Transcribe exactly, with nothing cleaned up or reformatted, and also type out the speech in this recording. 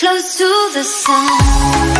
Close to the sun.